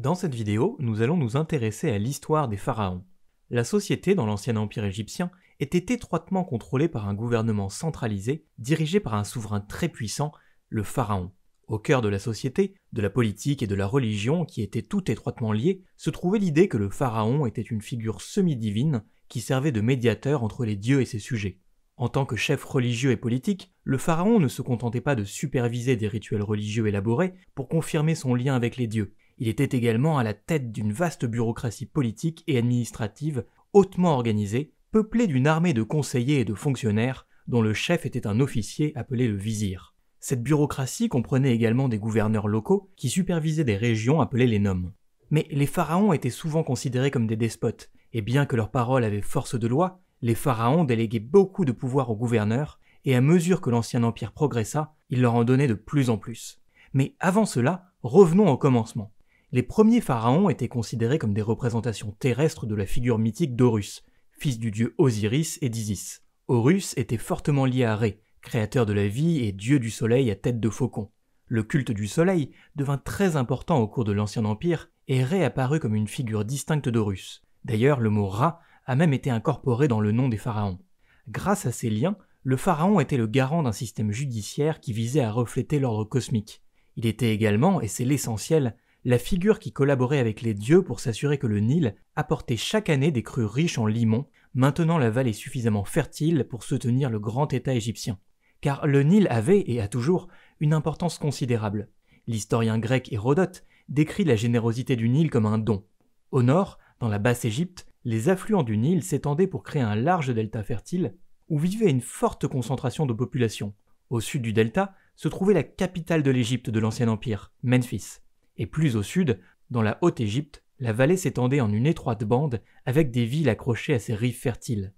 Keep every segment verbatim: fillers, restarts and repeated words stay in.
Dans cette vidéo, nous allons nous intéresser à l'histoire des pharaons. La société dans l'ancien empire égyptien était étroitement contrôlée par un gouvernement centralisé, dirigé par un souverain très puissant, le pharaon. Au cœur de la société, de la politique et de la religion, qui étaient tout étroitement liées, se trouvait l'idée que le pharaon était une figure semi-divine qui servait de médiateur entre les dieux et ses sujets. En tant que chef religieux et politique, le pharaon ne se contentait pas de superviser des rituels religieux élaborés pour confirmer son lien avec les dieux. Il était également à la tête d'une vaste bureaucratie politique et administrative hautement organisée, peuplée d'une armée de conseillers et de fonctionnaires dont le chef était un officier appelé le vizir. Cette bureaucratie comprenait également des gouverneurs locaux qui supervisaient des régions appelées les nomes. Mais les pharaons étaient souvent considérés comme des despotes, et bien que leurs paroles avaient force de loi, les pharaons déléguaient beaucoup de pouvoir aux gouverneurs, et à mesure que l'ancien empire progressa, ils leur en donnaient de plus en plus. Mais avant cela, revenons au commencement. Les premiers pharaons étaient considérés comme des représentations terrestres de la figure mythique d'Horus, fils du dieu Osiris et d'Isis. Horus était fortement lié à Ré, créateur de la vie et dieu du soleil à tête de faucon. Le culte du soleil devint très important au cours de l'Ancien Empire et Ré apparut comme une figure distincte d'Horus. D'ailleurs, le mot Ra a même été incorporé dans le nom des pharaons. Grâce à ces liens, le pharaon était le garant d'un système judiciaire qui visait à refléter l'ordre cosmique. Il était également, et c'est l'essentiel, la figure qui collaborait avec les dieux pour s'assurer que le Nil apportait chaque année des crues riches en limon, maintenant la vallée suffisamment fertile pour soutenir le grand état égyptien. Car le Nil avait, et a toujours, une importance considérable. L'historien grec Hérodote décrit la générosité du Nil comme un don. Au nord, dans la basse Égypte, les affluents du Nil s'étendaient pour créer un large delta fertile où vivait une forte concentration de population. Au sud du delta se trouvait la capitale de l'Égypte de l'Ancien Empire, Memphis. Et plus au sud, dans la haute Égypte, la vallée s'étendait en une étroite bande avec des villes accrochées à ses rives fertiles.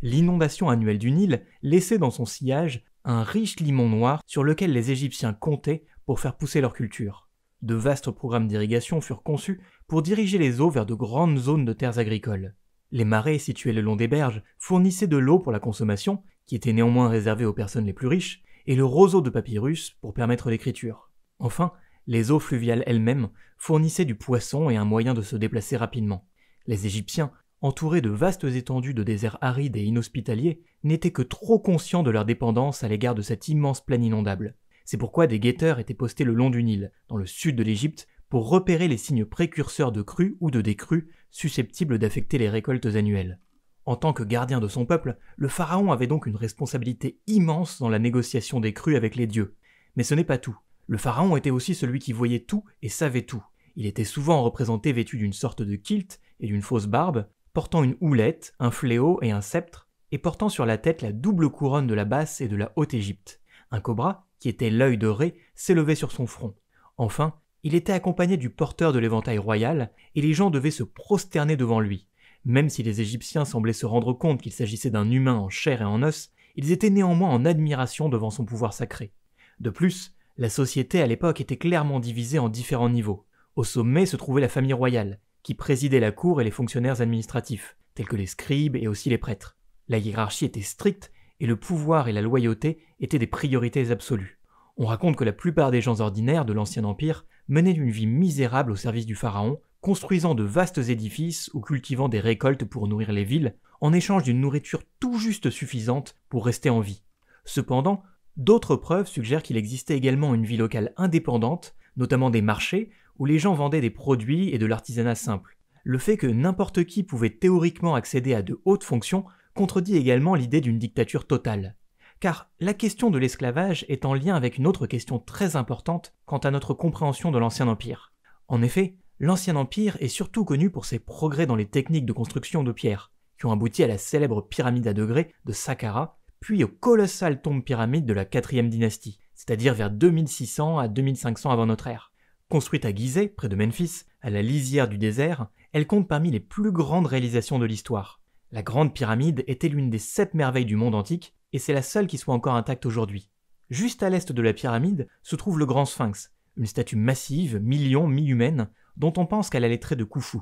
L'inondation annuelle du Nil laissait dans son sillage un riche limon noir sur lequel les Égyptiens comptaient pour faire pousser leur culture. De vastes programmes d'irrigation furent conçus pour diriger les eaux vers de grandes zones de terres agricoles. Les marais situés le long des berges fournissaient de l'eau pour la consommation, qui était néanmoins réservée aux personnes les plus riches, et le roseau de papyrus pour permettre l'écriture. Enfin, les eaux fluviales elles-mêmes fournissaient du poisson et un moyen de se déplacer rapidement. Les Égyptiens, entourés de vastes étendues de déserts arides et inhospitaliers, n'étaient que trop conscients de leur dépendance à l'égard de cette immense plaine inondable. C'est pourquoi des guetteurs étaient postés le long du Nil, dans le sud de l'Égypte, pour repérer les signes précurseurs de crues ou de décrues susceptibles d'affecter les récoltes annuelles. En tant que gardien de son peuple, le pharaon avait donc une responsabilité immense dans la négociation des crues avec les dieux. Mais ce n'est pas tout. Le pharaon était aussi celui qui voyait tout et savait tout. Il était souvent représenté vêtu d'une sorte de kilt et d'une fausse barbe, portant une houlette, un fléau et un sceptre, et portant sur la tête la double couronne de la basse et de la haute Égypte. Un cobra, qui était l'œil de Ré, s'élevait sur son front. Enfin, il était accompagné du porteur de l'éventail royal, et les gens devaient se prosterner devant lui. Même si les Égyptiens semblaient se rendre compte qu'il s'agissait d'un humain en chair et en os, ils étaient néanmoins en admiration devant son pouvoir sacré. De plus, la société à l'époque était clairement divisée en différents niveaux. Au sommet se trouvait la famille royale, qui présidait la cour et les fonctionnaires administratifs, tels que les scribes et aussi les prêtres. La hiérarchie était stricte et le pouvoir et la loyauté étaient des priorités absolues. On raconte que la plupart des gens ordinaires de l'Ancien Empire menaient une vie misérable au service du pharaon, construisant de vastes édifices ou cultivant des récoltes pour nourrir les villes, en échange d'une nourriture tout juste suffisante pour rester en vie. Cependant, d'autres preuves suggèrent qu'il existait également une vie locale indépendante, notamment des marchés, où les gens vendaient des produits et de l'artisanat simple. Le fait que n'importe qui pouvait théoriquement accéder à de hautes fonctions contredit également l'idée d'une dictature totale. Car la question de l'esclavage est en lien avec une autre question très importante quant à notre compréhension de l'Ancien Empire. En effet, l'Ancien Empire est surtout connu pour ses progrès dans les techniques de construction de pierre, qui ont abouti à la célèbre pyramide à degrés de Saqqara, puis aux colossales tombes pyramides de la quatrième dynastie, c'est-à-dire vers deux mille six cents à deux mille cinq cents avant notre ère. Construite à Gizeh, près de Memphis, à la lisière du désert, elle compte parmi les plus grandes réalisations de l'histoire. La Grande Pyramide était l'une des sept merveilles du monde antique, et c'est la seule qui soit encore intacte aujourd'hui. Juste à l'est de la pyramide se trouve le Grand Sphinx, une statue massive, mi-lion, mi-humaine, dont on pense qu'elle a les traits de Khufu.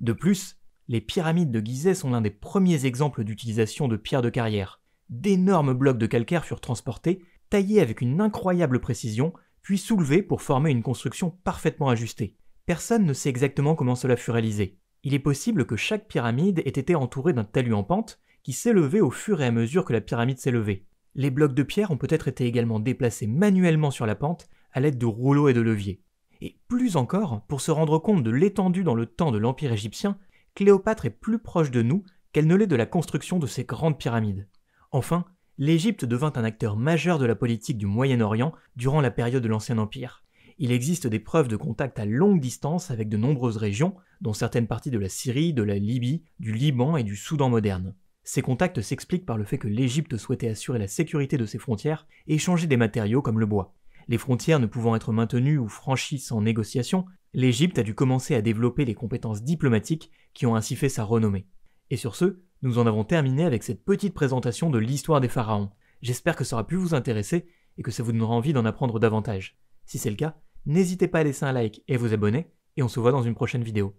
De plus, les pyramides de Gizeh sont l'un des premiers exemples d'utilisation de pierres de carrière. D'énormes blocs de calcaire furent transportés, taillés avec une incroyable précision, puis soulevés pour former une construction parfaitement ajustée. Personne ne sait exactement comment cela fut réalisé. Il est possible que chaque pyramide ait été entourée d'un talus en pente qui s'élevait au fur et à mesure que la pyramide s'élevait. Les blocs de pierre ont peut-être été également déplacés manuellement sur la pente à l'aide de rouleaux et de leviers. Et plus encore, pour se rendre compte de l'étendue dans le temps de l'Empire égyptien, Cléopâtre est plus proche de nous qu'elle ne l'est de la construction de ces grandes pyramides. Enfin, l'Égypte devint un acteur majeur de la politique du Moyen-Orient durant la période de l'Ancien Empire. Il existe des preuves de contact à longue distance avec de nombreuses régions, dont certaines parties de la Syrie, de la Libye, du Liban et du Soudan moderne. Ces contacts s'expliquent par le fait que l'Égypte souhaitait assurer la sécurité de ses frontières et échanger des matériaux comme le bois. Les frontières ne pouvant être maintenues ou franchies sans négociation, l'Égypte a dû commencer à développer les compétences diplomatiques qui ont ainsi fait sa renommée. Et sur ce, nous en avons terminé avec cette petite présentation de l'histoire des pharaons. J'espère que ça aura pu vous intéresser et que ça vous donnera envie d'en apprendre davantage. Si c'est le cas, n'hésitez pas à laisser un like et à vous abonner, et on se voit dans une prochaine vidéo.